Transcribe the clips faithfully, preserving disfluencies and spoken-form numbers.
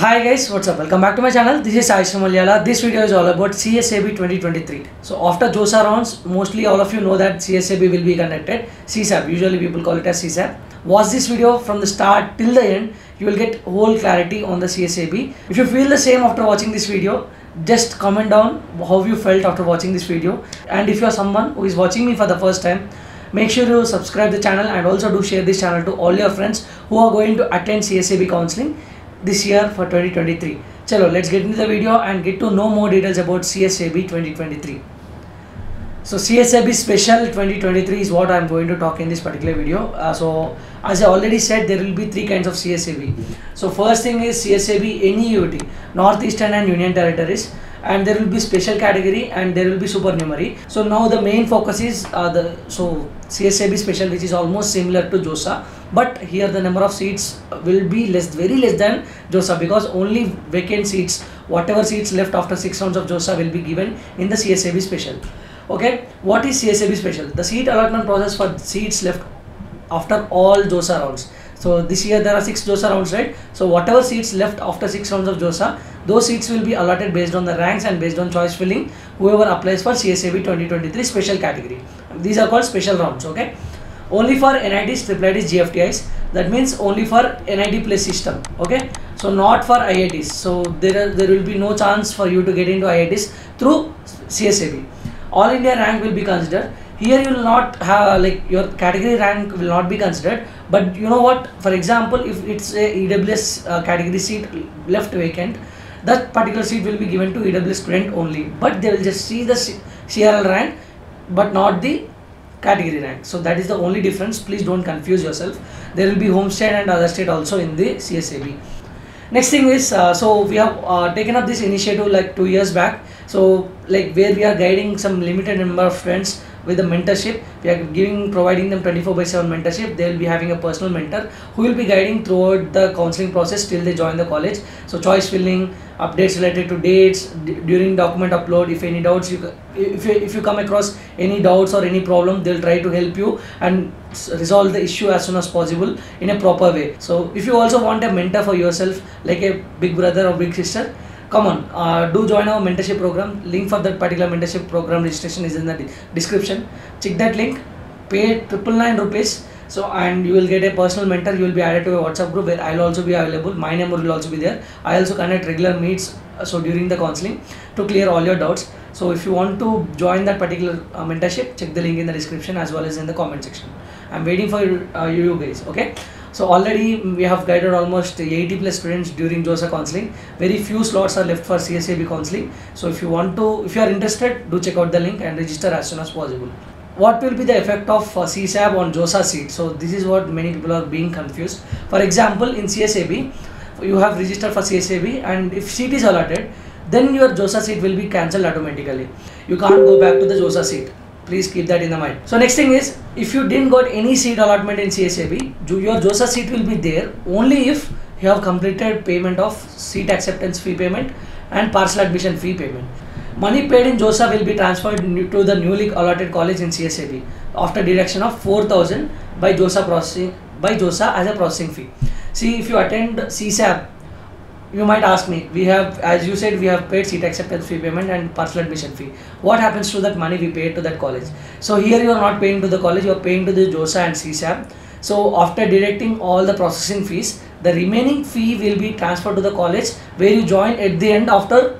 Hi guys, what's up? Welcome back to my channel. This is Sai Charan Malyala. This video is all about C S A B twenty twenty-three. So after JoSAA rounds, mostly all of you know that C S A B will be conducted. C S A B, usually people call it as C S A B. Watch this video from the start till the end. You will get whole clarity on the C S A B. If you feel the same after watching this video, just comment down how you felt after watching this video. And if you are someone who is watching me for the first time, make sure you subscribe the channel and also do share this channel to all your friends who are going to attend C S A B counseling this year for twenty twenty-three. Chalo, let's get into the video and get to know more details about C S A B twenty twenty-three. So C S A B special twenty twenty-three is what I am going to talk in this particular video. Uh, so as I already said, there will be three kinds of C S A B. So first thing is C S A B N E U T, Northeastern and Union Territories, and there will be special category and there will be supernumerary. So now the main focus is uh, the so C S A B special, which is almost similar to JoSAA, but here the number of seats will be less, very less than JoSAA, because only vacant seats, whatever seats left after six rounds of JoSAA, will be given in the C S A B special. Okay, what is C S A B special? The seat allotment process for seats left after all JoSAA rounds. So this year there are six JoSAA rounds, right? So whatever seats left after six rounds of JoSAA, those seats will be allotted based on the ranks and based on choice filling, whoever applies for C S A B twenty twenty-three special category. These are called special rounds, okay? Only for N I Ts, I I I Ts, G F T Is, that means only for N I T plus system, okay? So not for I I Ts. So there, are, there will be no chance for you to get into I I Ts through C S A B. All India rank will be considered. Here you will not have, like, your category rank will not be considered, but you know what, for example, if it's a E W S uh, category seat left vacant, that particular seat will be given to E W S student only, but they will just see the C R L rank but not the category rank. So that is the only difference. Please don't confuse yourself. There will be home state and other state also in the C S A B. Next thing is, uh, so we have uh, taken up this initiative like two years back. So like where we are guiding some limited number of friends with the mentorship, we are giving, providing them twenty-four by seven mentorship. They will be having a personal mentor who will be guiding throughout the counseling process till they join the college. So choice filling, updates related to dates, during document upload, if any doubts, you, if, you, if you come across any doubts or any problem, they will try to help you and resolve the issue as soon as possible in a proper way. So if you also want a mentor for yourself, like a big brother or big sister, come on, uh, do join our mentorship program. Link for that particular mentorship program registration is in the de description. Check that link, pay triple nine rupees. So, and you will get a personal mentor. You will be added to a WhatsApp group where I'll also be available. My number will also be there. I also conduct regular meets, so during the counseling, to clear all your doubts. So if you want to join that particular uh, mentorship, check the link in the description as well as in the comment section. I'm waiting for uh, you guys, okay? So already we have guided almost eighty plus students during JoSAA counseling. Very few slots are left for C S A B counseling. So if you want to, if you are interested, do check out the link and register as soon as possible. What will be the effect of uh, C S A B on JoSAA seat? So this is what many people are being confused. For example, in C S A B, you have registered for C S A B, and if seat is allotted, then your JoSAA seat will be cancelled automatically. You can't go back to the JoSAA seat. Please keep that in the mind. So next thing is, if you didn't got any seat allotment in C S A B, your JoSAA seat will be there only if you have completed payment of seat acceptance fee payment and partial admission fee payment. Money paid in JoSAA will be transferred to the newly allotted college in C S A B after deduction of four thousand by JoSAA processing by JoSAA as a processing fee. See, if you attend C S A B, you might ask me, we have, as you said, we have paid seat acceptance fee payment and partial admission fee. What happens to that money we paid to that college? So here you are not paying to the college, you are paying to the JoSAA and C S A B. So after deducting all the processing fees, the remaining fee will be transferred to the college where you join at the end after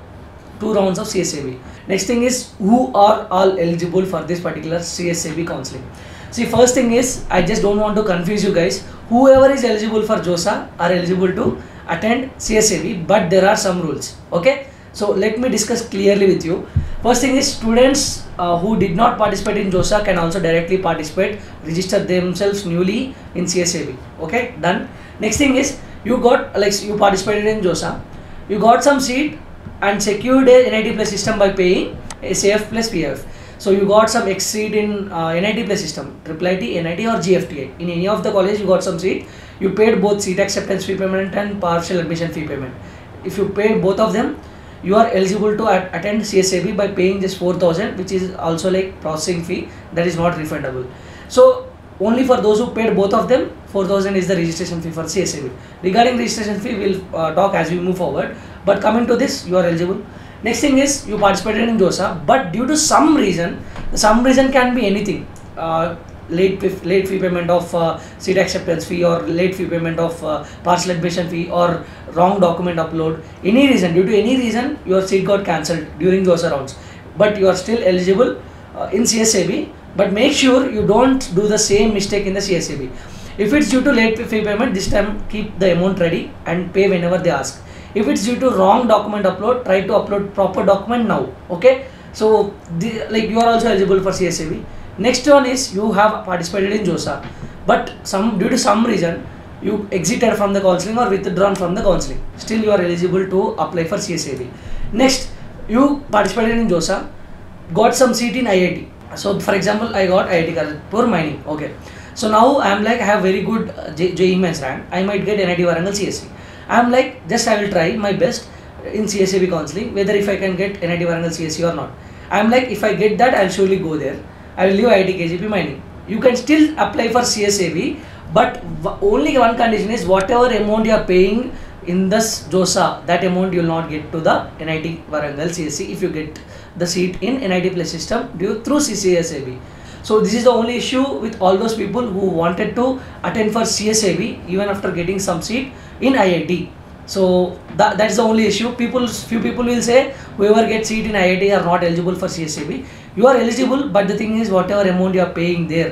two rounds of C S A B. Next thing is, who are all eligible for this particular C S A B counseling? See, first thing is, I just don't want to confuse you guys. Whoever is eligible for JoSAA are eligible to attend C S A B, but there are some rules, okay? So let me discuss clearly with you. First thing is, students uh, who did not participate in JoSAA can also directly participate, register themselves newly in C S A B, okay? Done. Next thing is, you got, like, you participated in JoSAA, you got some seat and secured a N I T plus system by paying S A F plus P A F. So you got some X seat in uh, N I T plus system, I I I T, N I T or G F T I. In any of the college you got some seat, you paid both seat acceptance fee payment and partial admission fee payment. If you pay both of them, you are eligible to at attend C S A B by paying just four thousand, which is also like processing fee that is not refundable. So only for those who paid both of them, four thousand is the registration fee for C S A B. Regarding registration fee, we will uh, talk as we move forward. But coming to this, you are eligible. Next thing is, you participated in JoSAA, but due to some reason, some reason can be anything. Uh, late, late fee payment of uh, seat acceptance fee, or late fee payment of uh, parcel admission fee, or wrong document upload. Any reason, due to any reason, your seat got cancelled during JoSAA rounds. But you are still eligible uh, in C S A B. But make sure you don't do the same mistake in the C S A B. If it's due to late fee payment, this time keep the amount ready and pay whenever they ask. If it's due to wrong document upload, try to upload proper document now. Okay, so the, like you are also eligible for C S A B. Next one is, you have participated in JoSAA, but some due to some reason you exited from the counselling or withdrawn from the counselling. Still, you are eligible to apply for C S A B. Next, you participated in JoSAA, got some seat in I I T. So, for example, I got I I T Kharagpur mining. Okay, so now I am like I have very good uh, J E E mains rank. I might get N I T Warangal C S A. I am like, just I will try my best in C S A B counselling, whether if I can get N I T Warangal C S A or not. I am like, if I get that, I will surely go there. I will leave I I T K G P mining. You can still apply for C S A B, but only one condition is, whatever amount you are paying in this JoSAA, that amount you will not get to the N I T Warangal C S A if you get the seat in N I T Plus system due through C S A B. So this is the only issue with all those people who wanted to attend for C S A B even after getting some seat in I I T. So that, that's the only issue. People, few people will say whoever gets seat in I I T are not eligible for C S A B. You are eligible, but the thing is, whatever amount you are paying there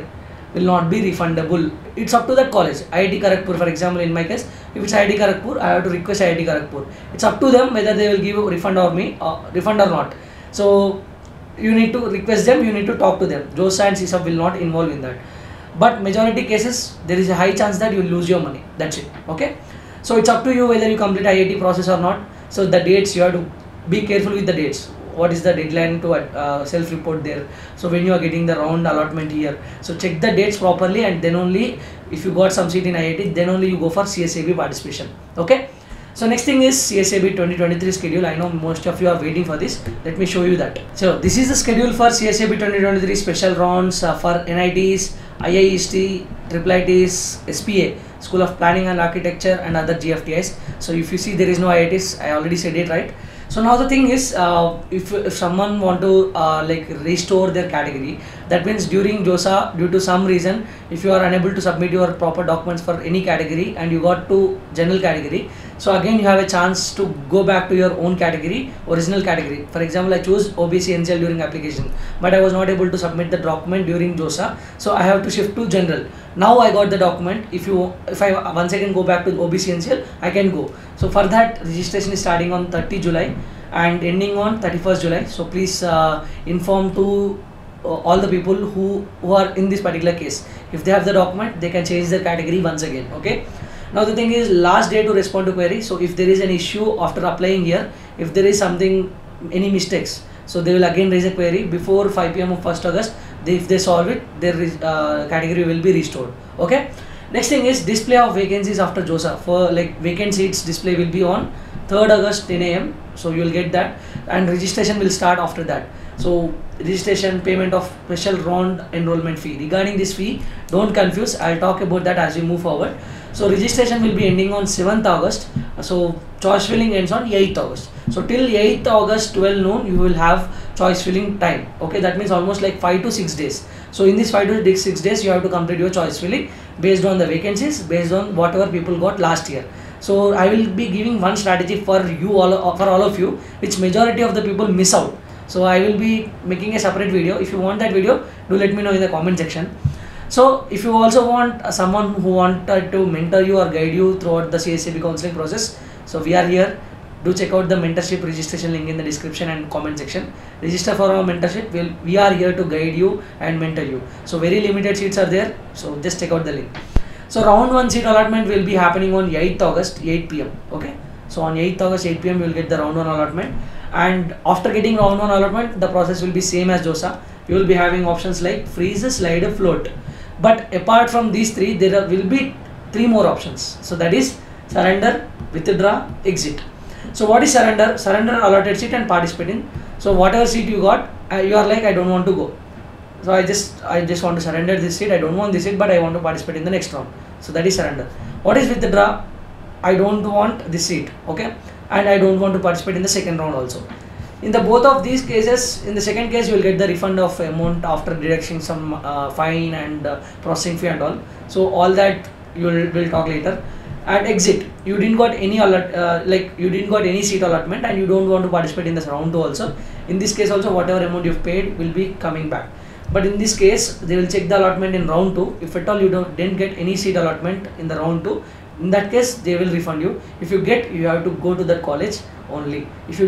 will not be refundable. It's up to that college. I I T Kharagpur, for example, in my case, if it's I I T Kharagpur, I have to request I I T Kharagpur. It's up to them whether they will give a refund or me uh, refund or not. So you need to request them. You need to talk to them. JoSAA and C S A B will not involve in that. But majority cases, there is a high chance that you lose your money. That's it. Okay. So it's up to you whether you complete I I T process or not. So the dates, you have to be careful with the dates. What is the deadline to uh, self-report there? So when you are getting the round allotment year, so check the dates properly, and then only if you got some seat in I I T, then only you go for C S A B participation. Okay. So next thing is C S A B twenty twenty-three schedule. I know most of you are waiting for this. Let me show you that. So this is the schedule for C S A B twenty twenty-three special rounds uh, for N I Ts, I I I Ts, I I I Ts, S P A, School of Planning and Architecture, and other G F T Is. So if you see, there is no I I Ts. I already said it, right? So now the thing is, uh, if, if someone want to uh, like restore their category, that means during JoSAA, due to some reason, if you are unable to submit your proper documents for any category and you got to general category, so again you have a chance to go back to your own category, original category. For example, I chose O B C N C L during application, but I was not able to submit the document during JoSAA, so I have to shift to general. Now I got the document. If you, if I once again go back to O B C N C L, I can go. So for that, registration is starting on thirtieth of July and ending on thirty-first of July. So please uh, inform to uh, all the people who who are in this particular case. If they have the document, they can change their category once again. Okay. Now the thing is, last day to respond to query. So if there is an issue after applying here, if there is something, any mistakes, so they will again raise a query before five P M of first August. They, if they solve it, their uh, category will be restored. Okay. Next thing is display of vacancies after JoSAA. For like vacant seats display will be on third August ten A M So you will get that, and registration will start after that. So registration, payment of special round enrollment fee. Regarding this fee, don't confuse. I'll talk about that as we move forward. So registration will be ending on seventh August. So choice filling ends on eighth August. So till eighth August twelve noon, you will have choice filling time. Okay, that means almost like five to six days. So in this five to six days, you have to complete your choice filling based on the vacancies, based on whatever people got last year. So I will be giving one strategy for you all, for all of you, which majority of the people miss out. So I will be making a separate video. If you want that video, do let me know in the comment section. So if you also want someone who wanted to mentor you or guide you throughout the C S A B counseling process, so we are here. Do check out the mentorship registration link in the description and comment section. Register for our mentorship. We'll, we are here to guide you and mentor you. So very limited seats are there. So just check out the link. So round one seat allotment will be happening on eighth August eight P M Okay. So on eighth August eight P M you will get the round one allotment. And after getting round one allotment, the process will be same as JoSAA. You will be having options like freeze, slide, float. But apart from these three, there are, will be three more options. So that is surrender, withdraw, exit. So what is surrender? Surrender allotted seat and participate in. So whatever seat you got, uh, you are like, I don't want to go. So I just I just want to surrender this seat. I don't want this seat, but I want to participate in the next round. So that is surrender. What is withdraw? I don't want this seat, okay, and I don't want to participate in the second round also. In the both of these cases, in the second case you will get the refund of amount after deducting some uh, fine and uh, processing fee and all. So all that you will we'll talk later. At exit, you didn't got any allot, uh, like you didn't got any seat allotment and you don't want to participate in this round two also. In this case also, whatever amount you've paid will be coming back. But in this case, they will check the allotment in round two. If at all you don't didn't get any seat allotment in the round two, in that case they will refund you. If you get, you have to go to that college only. If you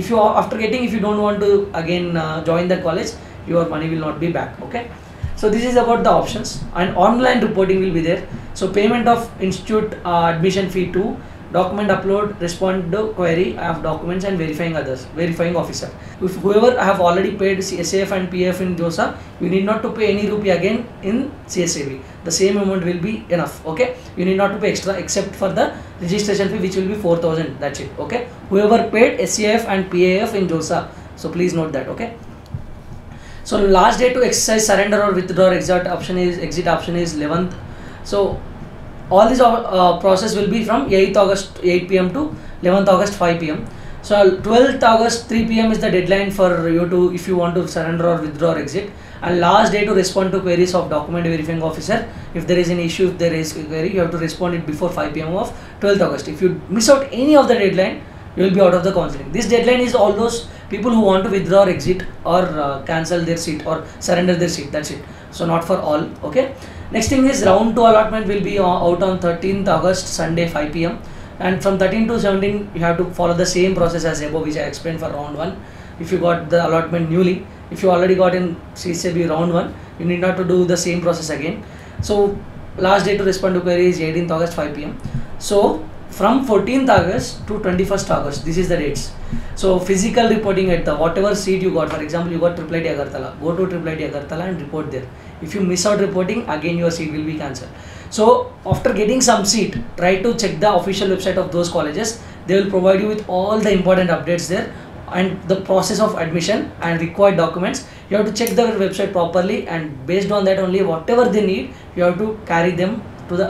If you after getting, if you don't want to again uh, join the college, your money will not be back. Okay, so this is about the options, and online reporting will be there. So payment of institute uh, admission fee to document upload, respond to query of documents and verifying others, verifying officer. If whoever have already paid S A F and P A F in JoSAA, you need not to pay any rupee again in C S A B. The same amount will be enough. Okay, you need not to pay extra except for the registration fee, which will be four thousand. That's it. Okay, whoever paid S A F and P A F in JoSAA, so please note that. Okay. So last day to exercise surrender or withdraw or exit option is exit option is eleventh. So all this uh, process will be from eighth August eight p m to eleventh August five p m So twelfth August three p m is the deadline for you to, if you want to surrender or withdraw or exit. And last day to respond to queries of document verifying officer. If there is an issue, if there is a query, you have to respond it before five p m of twelfth August. If you miss out any of the deadline, you will be out of the counseling. This deadline is all those people who want to withdraw or exit or uh, cancel their seat or surrender their seat. That's it. So not for all. Okay. Next thing is round two allotment will be out on thirteenth August Sunday five p m and from thirteen to seventeen you have to follow the same process as above, which I explained for round one. If you got the allotment newly, if you already got in C S A B round one, you need not to do the same process again. So last day to respond to query is eighteenth August five p m So from fourteenth August to twenty-first August, this is the dates. So physical reporting at the whatever seat you got. For example, you got I I I T Agartala, go to I I I T Agartala and report there. If you miss out reporting, again your seat will be cancelled. So after getting some seat, try to check the official website of those colleges. They will provide you with all the important updates there and the process of admission and required documents. You have to check the website properly, and based on that only whatever they need, you have to carry them to the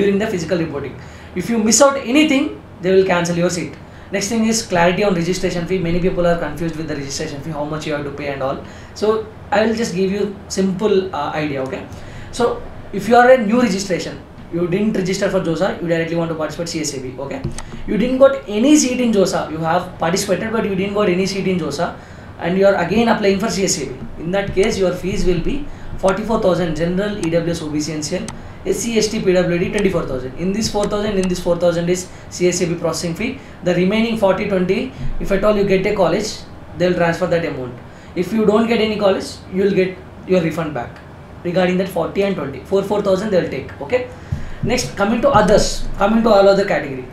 during the physical reporting. If you miss out anything, they will cancel your seat. Next thing is clarity on registration fee. Many people are confused with the registration fee, how much you have to pay and all. So I will just give you simple uh, idea. Okay. So if you are a new registration, you didn't register for JoSAA, you directly want to participate C S A B. Okay. You didn't got any seat in JoSAA. You have participated, but you didn't got any seat in JoSAA, and you are again applying for C S A B. In that case, your fees will be forty-four thousand general, E W S, O B C N C L, S C S T, P W D twenty-four thousand. In this four thousand, in this four thousand is C S A B processing fee. The remaining forty twenty, if at all you get a college, they will transfer that amount. If you don't get any college, you will get your refund back regarding that forty and twenty. For four thousand they will take. Okay. Next, coming to others, coming to all other category.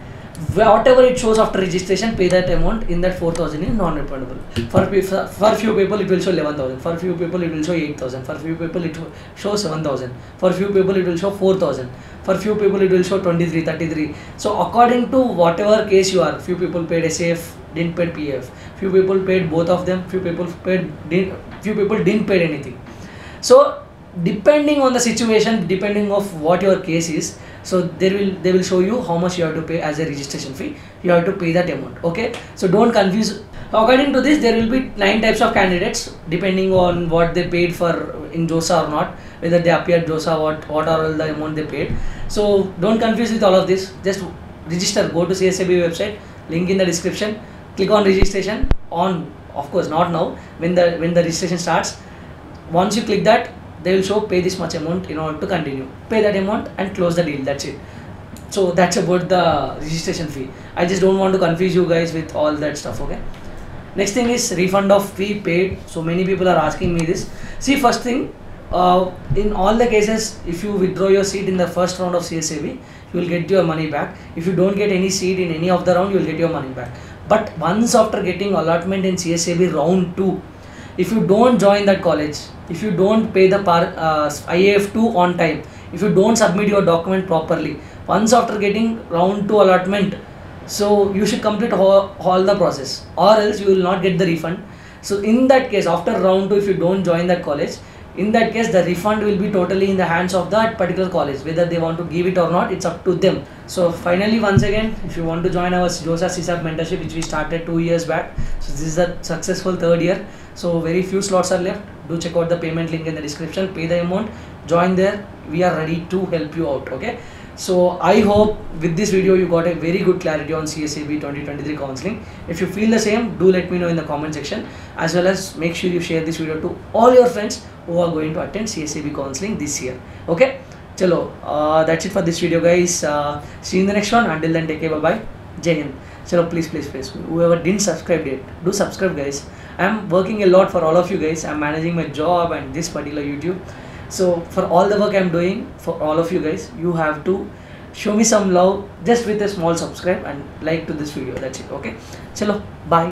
Whatever it shows after registration, pay that amount in that four thousand is non-refundable. For, for few people it will show eleven thousand, for few people it will show eight thousand, for few people it will show seven thousand, for few people it will show four thousand, for few people it will show twenty-three, thirty-three. So according to whatever case you are, few people paid S A F, didn't pay P F, few people paid both of them, few people paid didn't, few people didn't pay anything. So depending on the situation, depending of what your case is, so they will they will show you how much you have to pay as a registration fee. You have to pay that amount. Okay, so don't confuse. According to this, there will be nine types of candidates depending on what they paid for in JoSAA or not, whether they appeared JoSAA, what what are all the amount they paid. So don't confuse with all of this. Just register. Go to C S A B website. Link in the description. Click on registration. On of course not now. When the when the registration starts, once you click that, they will show pay this much amount in order to continue. Pay that amount and close the deal. That's it. So that's about the registration fee. I just don't want to confuse you guys with all that stuff. Okay. Next thing is refund of fee paid. So many people are asking me this. See, first thing, uh, in all the cases, if you withdraw your seat in the first round of C S A B, you will get your money back. If you don't get any seat in any of the round, you will get your money back. But once after getting allotment in C S A B round two, if you don't join that college, if you don't pay the par, uh, I A F two on time, if you don't submit your document properly, once after getting round two allotment, so you should complete all, all the process, or else you will not get the refund. So in that case, after round two, if you don't join that college, in that case the refund will be totally in the hands of that particular college, whether they want to give it or not, it's up to them. So finally, once again, if you want to join our JoSAA C S A B mentorship, which we started two years back, so this is a successful third year, so very few slots are left. Do check out the payment link in the description, pay the amount, join there, we are ready to help you out. Okay, so I hope with this video you got a very good clarity on C S A B twenty twenty-three counseling. If you feel the same, do let me know in the comment section, as well as make sure you share this video to all your friends who are going to attend C S A B counseling this year. Okay, chalo, uh, that's it for this video guys. Uh, see you in the next one. Until then, take care, bye bye. Jai Hind. Chalo, please please please whoever didn't subscribe yet, do subscribe guys. I am working a lot for all of you guys. I am managing my job and this particular YouTube. So for all the work I am doing for all of you guys, you have to show me some love just with a small subscribe and like to this video. That's it. Okay, chalo, bye.